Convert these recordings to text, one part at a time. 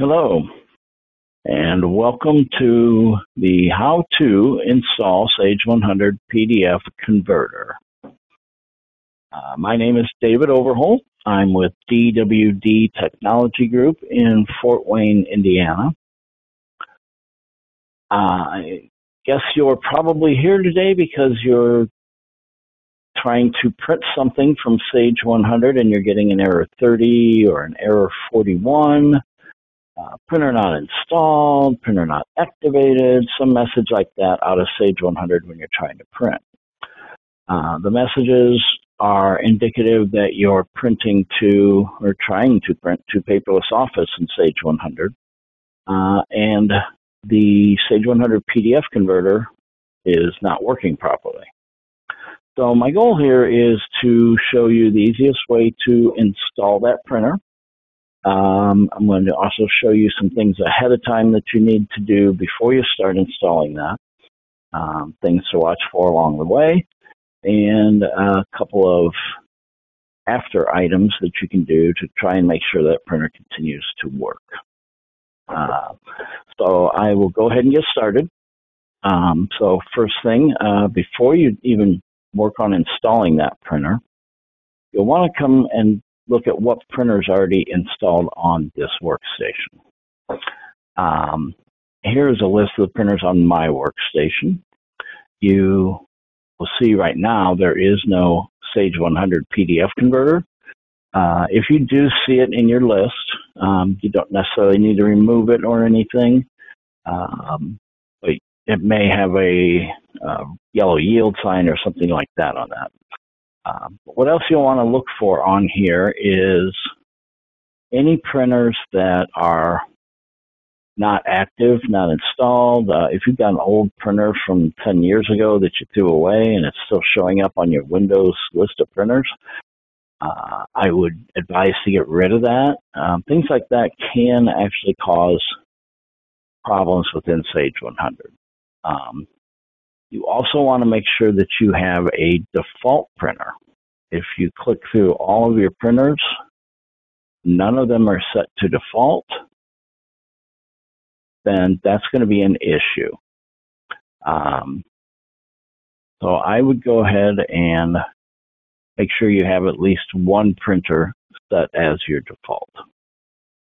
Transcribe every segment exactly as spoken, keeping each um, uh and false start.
Hello, and welcome to the How to Install Sage one hundred P D F Converter. Uh, my name is David Overholt. I'm with D W D Technology Group in Fort Wayne, Indiana. Uh, I guess you're probably here today because you're trying to print something from Sage one hundred and you're getting an error thirty or an error forty-one. Uh, printer not installed, printer not activated, some message like that out of Sage one hundred when you're trying to print. Uh, the messages are indicative that you're printing to or trying to print to paperless office in Sage one hundred. Uh, and the Sage one hundred P D F converter is not working properly. So my goal here is to show you the easiest way to install that printer. Um, I'm going to also show you some things ahead of time that you need to do before you start installing that, um, things to watch for along the way, and a couple of after items that you can do to try and make sure that printer continues to work. Uh, so I will go ahead and get started. Um, so first thing, uh, before you even work on installing that printer, you'll want to come and look at what printer is already installed on this workstation. Um, here's a list of the printers on my workstation. You will see right now there is no Sage one hundred P D F converter. Uh, if you do see it in your list, um, you don't necessarily need to remove it or anything, um, but it may have a uh, yellow yield sign or something like that on that. Um, what else you'll want to look for on here is any printers that are not active, not installed. Uh, if you've got an old printer from ten years ago that you threw away and it's still showing up on your Windows list of printers, uh, I would advise to get rid of that. Um, things like that can actually cause problems within Sage one hundred. Um, You also want to make sure that you have a default printer. If you click through all of your printers, none of them are set to default, then that's going to be an issue. Um, so I would go ahead and make sure you have at least one printer set as your default.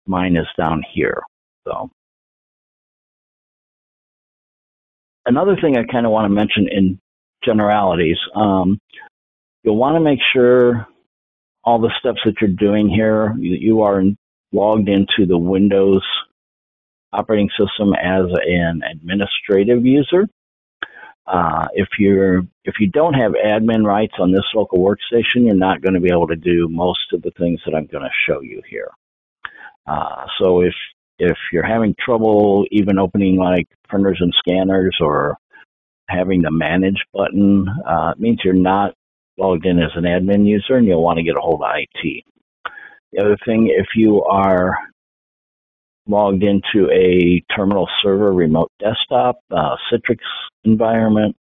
Mine is down here, so. Another thing I kind of want to mention in generalities, um, you'll want to make sure all the steps that you're doing here, you, you are in, logged into the Windows operating system as an administrative user. Uh, if you're if you don't have admin rights on this local workstation, you're not going to be able to do most of the things that I'm going to show you here. Uh, so if If you're having trouble even opening like printers and scanners or having the manage button, uh, it means you're not logged in as an admin user and you'll want to get a hold of I T. The other thing, if you are logged into a terminal server, remote desktop, uh, Citrix environment,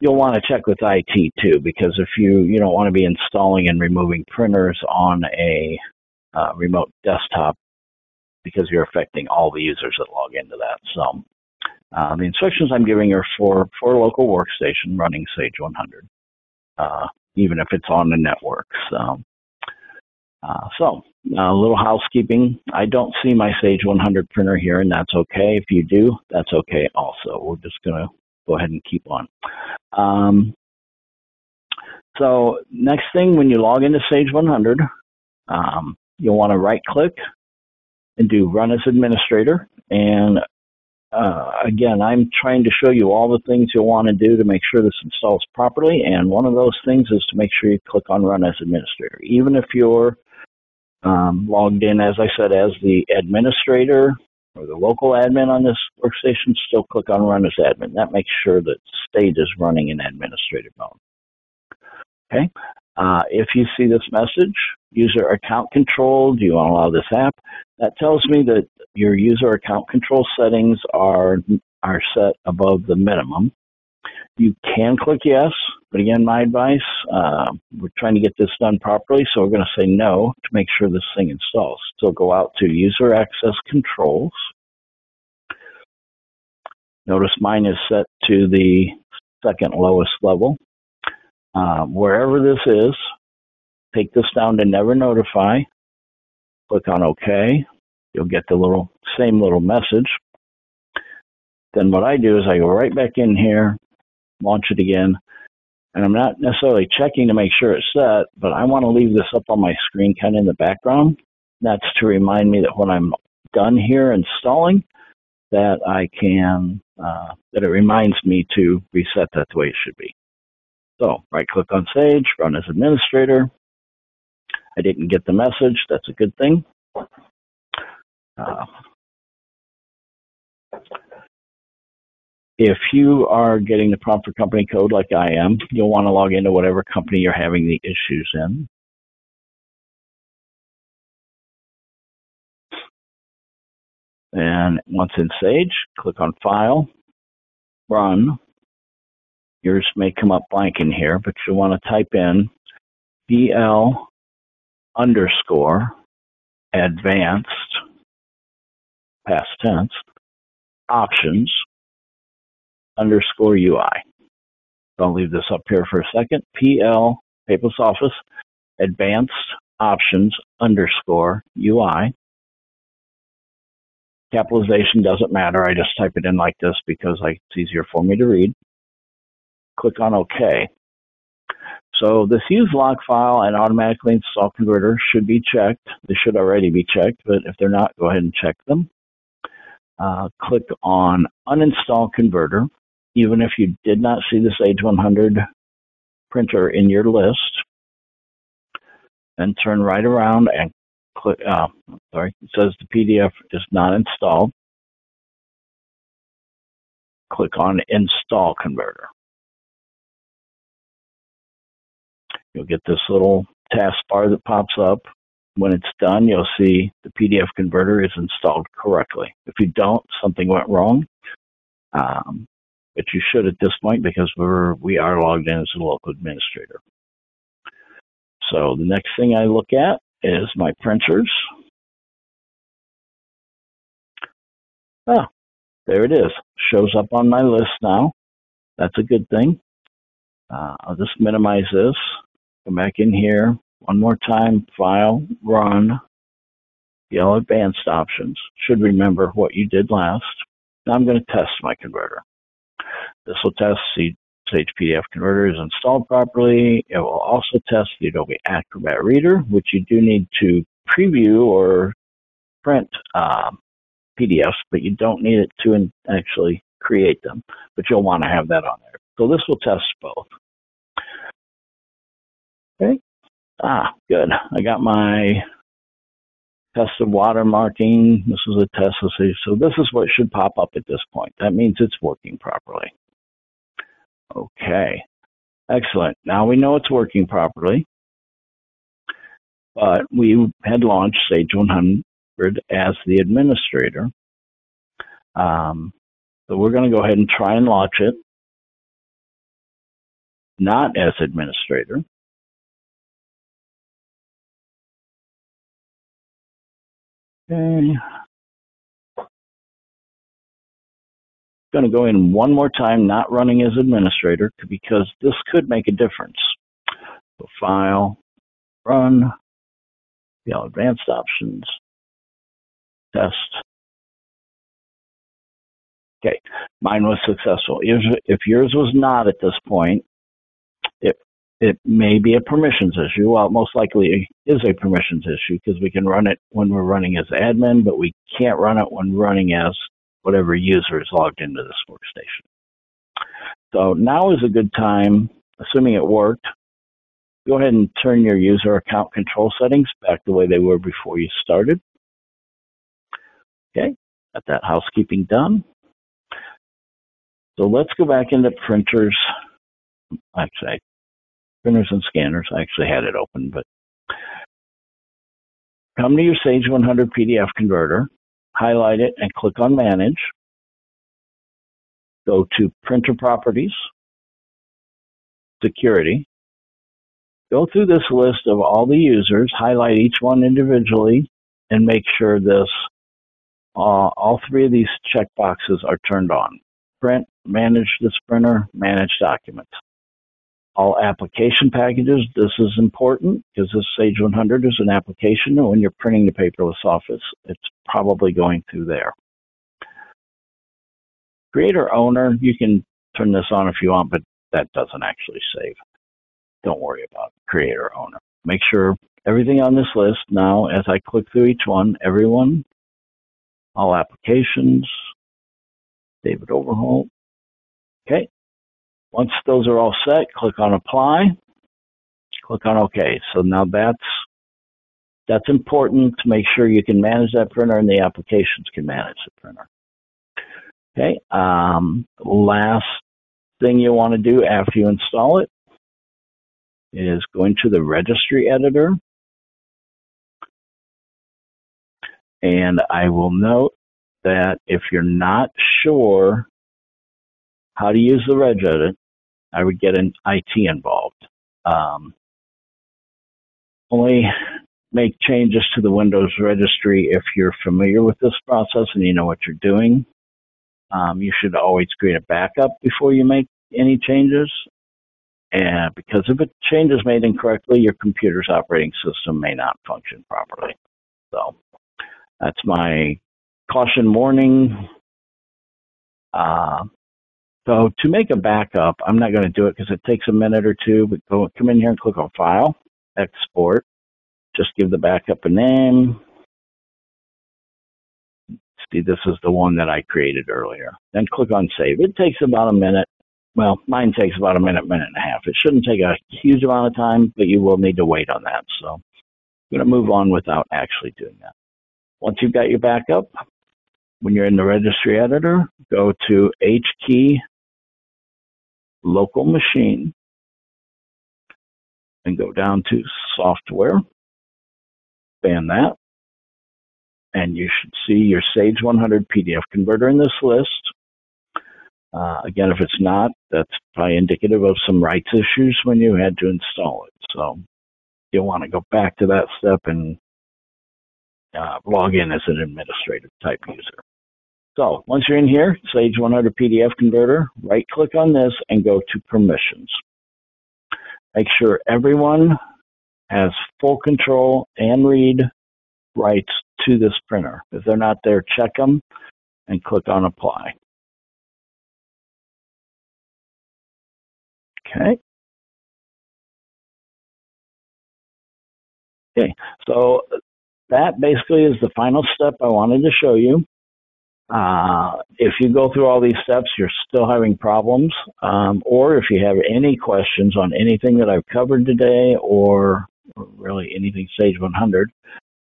you'll want to check with I T too, because if you, you don't want to be installing and removing printers on a uh, remote desktop, because you're affecting all the users that log into that. So uh, the instructions I'm giving are for, for a local workstation running Sage one hundred, uh, even if it's on the network. So, uh, so a little housekeeping. I don't see my Sage one hundred printer here, and that's okay. If you do, that's okay also. We're just going to go ahead and keep on. Um, so next thing, when you log into Sage one hundred, um, you'll want to right-click and do Run as Administrator. And uh, again, I'm trying to show you all the things you'll want to do to make sure this installs properly. And one of those things is to make sure you click on Run as Administrator. Even if you're um, logged in, as I said, as the administrator or the local admin on this workstation, still click on Run as Admin. That makes sure that Sage is running in administrative mode. Okay. Uh, if you see this message, user account control, do you want to allow this app? That tells me that your user account control settings are, are set above the minimum. You can click yes, but again, my advice, uh, we're trying to get this done properly, so we're going to say no to make sure this thing installs. So go out to User Access Controls. Notice mine is set to the second lowest level. Um, wherever this is, take this down to Never Notify. Click on OK. You'll get the little same little message. Then what I do is I go right back in here, launch it again, and I'm not necessarily checking to make sure it's set, but I want to leave this up on my screen kind of in the background. That's to remind me that when I'm done here installing, that I can, uh, that it reminds me to reset that the way it should be. So right-click on Sage, run as administrator. I didn't get the message. That's a good thing. Uh, if you are getting the prompt for company code like I am, you'll want to log into whatever company you're having the issues in. And once in Sage, click on File, Run. Yours may come up blank in here, but you want to type in B L underscore advanced, past tense, options underscore U I. I'll leave this up here for a second. P L, Paperless Office, advanced options underscore U I. Capitalization doesn't matter. I just type it in like this because I, it's easier for me to read. Click on OK. So this use lock file and automatically install converter should be checked. They should already be checked, but if they're not, go ahead and check them. Uh, click on uninstall converter. Even if you did not see the Sage one hundred printer in your list, then turn right around and click, uh, sorry, it says the P D F is not installed. Click on Install Converter. You'll get this little taskbar that pops up. When it's done, you'll see the P D F converter is installed correctly. If you don't, something went wrong. Um, but you should at this point because we're, we are logged in as a local administrator. So the next thing I look at is my printers. Ah, there it is. Shows up on my list now. That's a good thing. Uh, I'll just minimize this. Come back in here. One more time. File, Run. Yellow advanced options. Should remember what you did last. Now I'm going to test my converter. This will test the Sage P D F converter is installed properly. It will also test the Adobe Acrobat Reader, which you do need to preview or print uh, P D Fs, but you don't need it to in actually create them. But you'll want to have that on there. So this will test both. Okay. Ah, good. I got my test of watermarking. This is a test. So this is what should pop up at this point. That means it's working properly. Okay, excellent. Now we know it's working properly, but we had launched Sage one hundred as the administrator. Um, so we're going to go ahead and try and launch it, not as administrator. Okay. Going to go in one more time, not running as administrator, because this could make a difference. So File, Run, Yellow advanced options, test. Okay, mine was successful. If, if yours was not at this point, it, it may be a permissions issue. Well, it most likely is a permissions issue because we can run it when we're running as admin, but we can't run it when running as whatever user is logged into this workstation. So now is a good time, assuming it worked, go ahead and turn your user account control settings back the way they were before you started. Okay, got that housekeeping done. So let's go back into printers. Actually, printers and scanners. I actually had it open, but come to your Sage one hundred P D F converter. Highlight it and click on Manage. Go to Printer Properties, Security. Go through this list of all the users, highlight each one individually, and make sure this uh, all three of these checkboxes are turned on. Print, manage this printer, manage documents. All application packages, this is important because this Sage one hundred is an application, and when you're printing the paperless office, it's probably going through there. Creator owner, you can turn this on if you want, but that doesn't actually save. Don't worry about creator owner. Make sure everything on this list now, as I click through each one, everyone, all applications, David Overholt. Okay. Once those are all set, click on Apply. Click on OK. So now that's that's important to make sure you can manage that printer and the applications can manage the printer. Okay. Um, last thing you want to do after you install it is going to the registry editor. And I will note that if you're not sure how to use the regedit, I would get an I T involved. Um, only make changes to the Windows registry if you're familiar with this process and you know what you're doing. Um, you should always create a backup before you make any changes. And because if a change is made incorrectly, your computer's operating system may not function properly. So that's my caution warning. Uh, so to make a backup, I'm not going to do it because it takes a minute or two, but go, come in here and click on File, Export. Just give the backup a name. See, this is the one that I created earlier. Then click on Save. It takes about a minute. Well, mine takes about a minute, minute and a half. It shouldn't take a huge amount of time, but you will need to wait on that. So I'm going to move on without actually doing that. Once you've got your backup, when you're in the registry editor, go to H key, local machine, and go down to software, expand that, and you should see your Sage one hundred P D F converter in this list. Uh, again, if it's not, that's probably indicative of some rights issues when you had to install it. So you'll want to go back to that step and uh, log in as an administrative type user. So once you're in here, Sage one hundred P D F converter, right click on this and go to permissions. Make sure everyone has full control and read rights to this printer. If they're not there, check them and click on apply. Okay. Okay, so that basically is the final step I wanted to show you. Uh, if you go through all these steps, you're still having problems, um, or if you have any questions on anything that I've covered today or really anything Sage one hundred,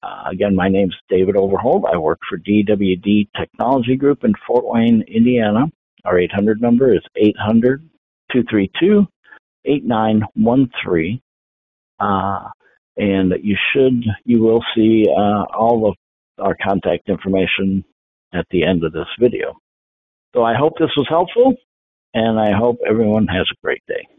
uh, again, my name's David Overholt. I work for D W D Technology Group in Fort Wayne, Indiana. Our eight hundred number is eight hundred, two three two, eight nine one three. Uh, and you should, you will see uh, all of our contact information at the end of this video. So I hope this was helpful, and I hope everyone has a great day.